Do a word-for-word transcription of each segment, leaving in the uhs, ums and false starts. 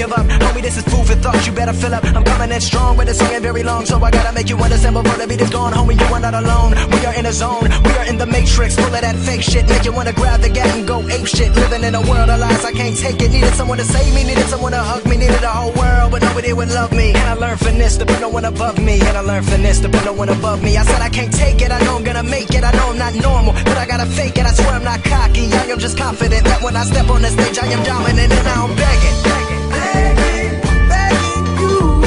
give up. Homie, this is food for thought, you better fill up. I'm coming in strong, but this ain't very long, so I gotta make you understand before the beat is gone. Homie, you are not alone, we are in a zone. We are in the matrix, full of that fake shit. Make you wanna grab the gat and go ape shit. Living in a world of lies, I can't take it. Needed someone to save me, needed someone to hug me. Needed a whole world, but nobody would love me. And I learned from this to put no one above me. And I learned from this to put no one above me. I said I can't take it, I know I'm gonna make it. I know I'm not normal, but I gotta fake it. I swear I'm not cocky, I am just confident that when I step on the stage I am dominant. And now I'm begging, begging, begging, begging you,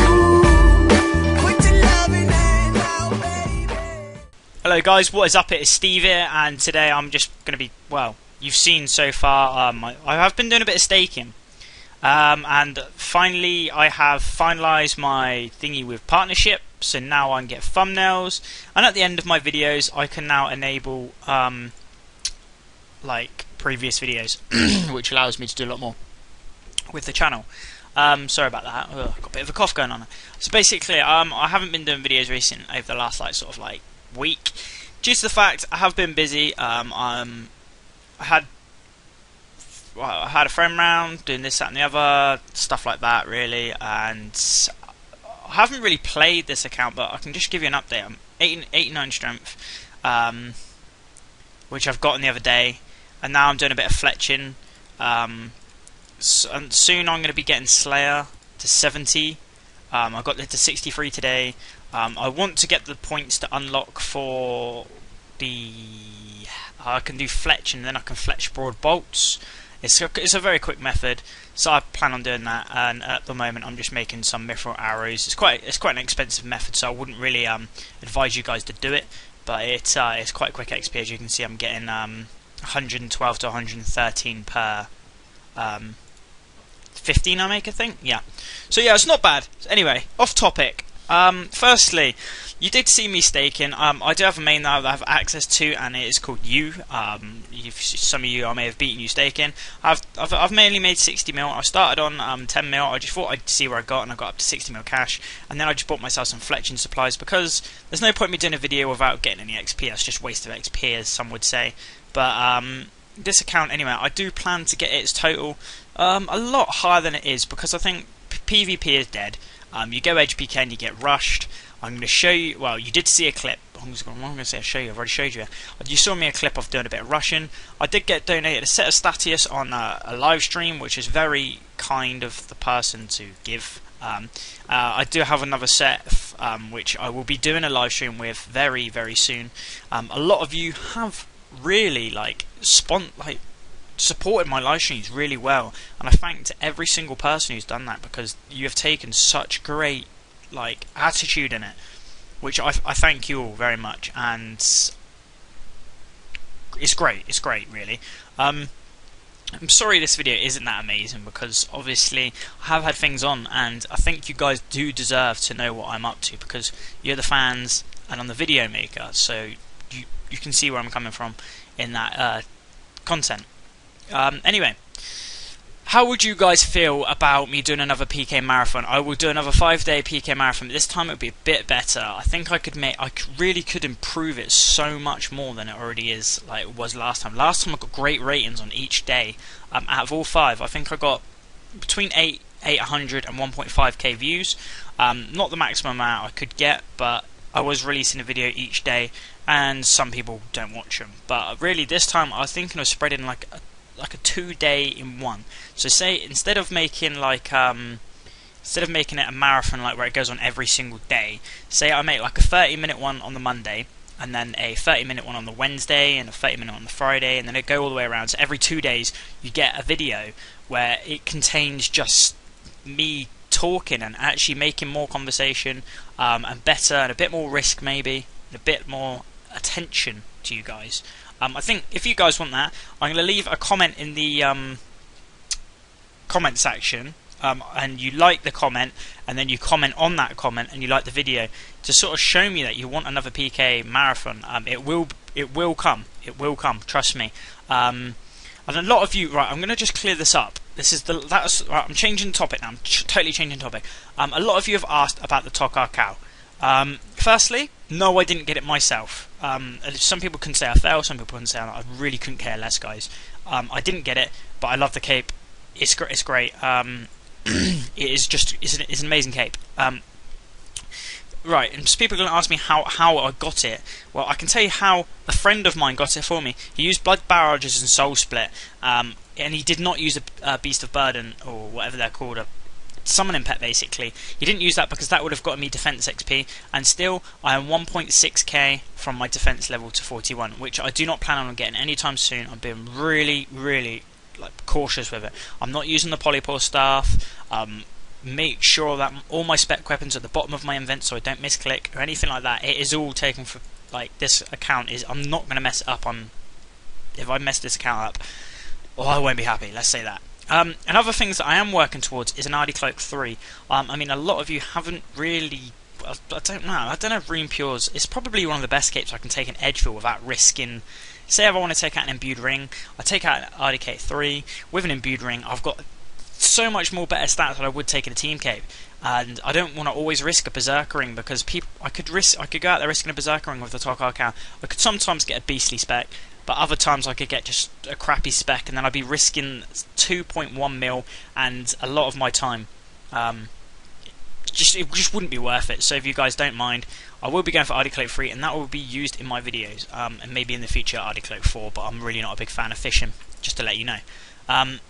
put your loving hand out, baby. Hello guys, what is up? It is Steve here, and today I'm just gonna be, well, you've seen so far, um, I, I have been doing a bit of staking. Um, and finally I have finalised my thingy with partnership, so now I can get thumbnails, and at the end of my videos I can now enable um, like previous videos which allows me to do a lot more with the channel. Um, sorry about that, Ugh, got a bit of a cough going on. So basically um, I haven't been doing videos recently over the last like sort of like week due to the fact I have been busy. um, um, I had Well, I had a friend round doing this, that, and the other stuff like that, really, and I haven't really played this account, but I can just give you an update. I'm eighty-nine strength, um, which I've gotten the other day, and now I'm doing a bit of fletching. Um, so, and soon I'm going to be getting Slayer to seventy. Um, I got it to sixty-three today. Um, I want to get the points to unlock for the. I can do fletch, and then I can fletch broad bolts. It's a, it's a very quick method, so I plan on doing that. And at the moment, I'm just making some mithril arrows. It's quite it's quite an expensive method, so I wouldn't really um, advise you guys to do it. But it uh, it's quite quick X P, as you can see. I'm getting um, one hundred twelve to one hundred thirteen per um, fifteen I make, I think. Yeah. So yeah, it's not bad. Anyway, off topic. Um, firstly, you did see me staking. Um, I do have a main now that I have access to, and it is called You. Um, you've, some of you I may have beaten you staking. I've, I've I've mainly made sixty mil. I started on um, ten mil. I just thought I'd see where I got, and I got up to sixty mil cash. And then I just bought myself some fletching supplies because there's no point in me doing a video without getting any X P. That's just waste of X P, as some would say. But um, this account, anyway, I do plan to get its total um, a lot higher than it is because I think P v P is dead. Um, you go edge P K and you get rushed. I'm going to show you, well, you did see a clip. I'm going to say I show you, I've already showed you. You saw me a clip of doing a bit of rushing. I did get donated a set of Statius on a, a live stream, which is very kind of the person to give. Um, uh, I do have another set, um, which I will be doing a live stream with very, very soon. Um, a lot of you have really, like, spon like supported my live streams really well, and I thank to every single person who's done that because you have taken such great like attitude in it, which I, I thank you all very much, and it's great, it's great really. um, I'm sorry this video isn't that amazing because obviously I have had things on, and I think you guys do deserve to know what I'm up to because you're the fans and I'm the video maker, so you, you can see where I'm coming from in that uh, content. Um, anyway, how would you guys feel about me doing another P K marathon? I will do another five-day P K marathon, but this time it would be a bit better. I think I could make, I really could improve it so much more than it already is, like it was last time. Last time I got great ratings on each day. Um, out of all five, I think I got between eight, eight hundred and one point five K views. Um, not the maximum amount I could get, but I was releasing a video each day, and some people don't watch them. But really, this time I was thinking of spreading like a like a two day in one. So say instead of making like um instead of making it a marathon like where it goes on every single day, say I make like a thirty minute one on the Monday, and then a thirty minute one on the Wednesday, and a thirty minute on the Friday, and then it go all the way around. So every two days you get a video where it contains just me talking and actually making more conversation, um, and better and a bit more risk maybe, and a bit more attention to you guys. Um, I think if you guys want that, I'm going to leave a comment in the um, comment section, um, and you like the comment, and then you comment on that comment, and you like the video to sort of show me that you want another P K marathon. Um, it will, it will come, it will come. Trust me. Um, and a lot of you, right? I'm going to just clear this up. This is the that's. Right, I'm changing topic now. I'm ch totally changing topic. Um, a lot of you have asked about the TokHaar-Kal. Um, firstly, no, I didn't get it myself. Um, some people can say I failed, some people can say I really couldn't care less, guys. Um, I didn't get it, but I love the cape. It's, gr it's great. Um, it is just it's an, it's an amazing cape. Um, right, and people are going to ask me how how I got it. Well, I can tell you how a friend of mine got it for me. He used blood barrages and soul split, um, and he did not use a, a beast of burden or whatever they're called, a summoning pet basically. He didn't use that because that would have gotten me defense X P, and still I am one point six K from my defense level to forty-one, which I do not plan on getting anytime soon. I'm being really, really like cautious with it. I'm not using the polypore staff. Um, make sure that all my spec weapons are at the bottom of my invent so I don't misclick or anything like that. It is all taken for like this account is. I'm not going to mess it up. I'm if I mess this account up, oh, I won't be happy. Let's say that. Um, and other things that I am working towards is an Ardy cloak three. Um, I mean, a lot of you haven't really. I, I don't know. I don't know. Room Pures. It's probably one of the best capes I can take in Edgefield without risking. Say if I want to take out an Imbued Ring, I take out an R D K three with an Imbued Ring. I've got so much more better stats than I would take in a team cape, and I don't want to always risk a Berserker Ring because people. I could risk. I could go out there risking a Berserker Ring with the TokHaar-Kal. I could sometimes get a beastly spec, but other times I could get just a crappy spec, and then I'd be risking two point one mil and a lot of my time. Um, just It just wouldn't be worth it, so if you guys don't mind, I will be going for Ardy cloak three, and that will be used in my videos, um, and maybe in the future Ardy cloak four, but I'm really not a big fan of fishing, just to let you know. Um,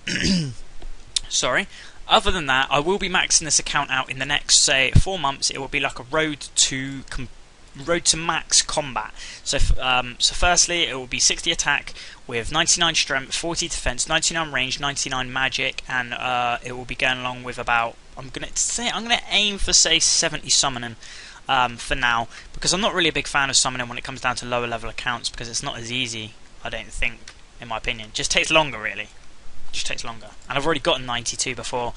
sorry. Other than that, I will be maxing this account out in the next, say, four months. It will be like a road to... Road to max combat. So, um, so firstly, it will be sixty attack with ninety-nine strength, forty defense, ninety-nine range, ninety-nine magic, and uh, it will be going along with about. I'm gonna say I'm gonna aim for say seventy summoning um, for now, because I'm not really a big fan of summoning when it comes down to lower level accounts, because it's not as easy. I don't think, in my opinion, it just takes longer really. It just takes longer, and I've already gotten ninety-two before.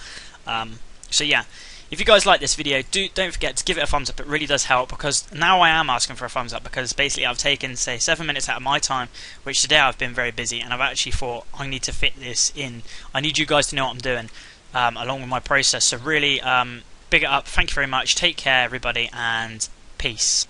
Um, so yeah. If you guys like this video, do, don't forget to give it a thumbs up. It really does help, because now I am asking for a thumbs up, because basically I've taken, say, seven minutes out of my time, which today I've been very busy, and I've actually thought, I need to fit this in. I need you guys to know what I'm doing, um, along with my process. So really, um, big it up. Thank you very much. Take care, everybody, and peace.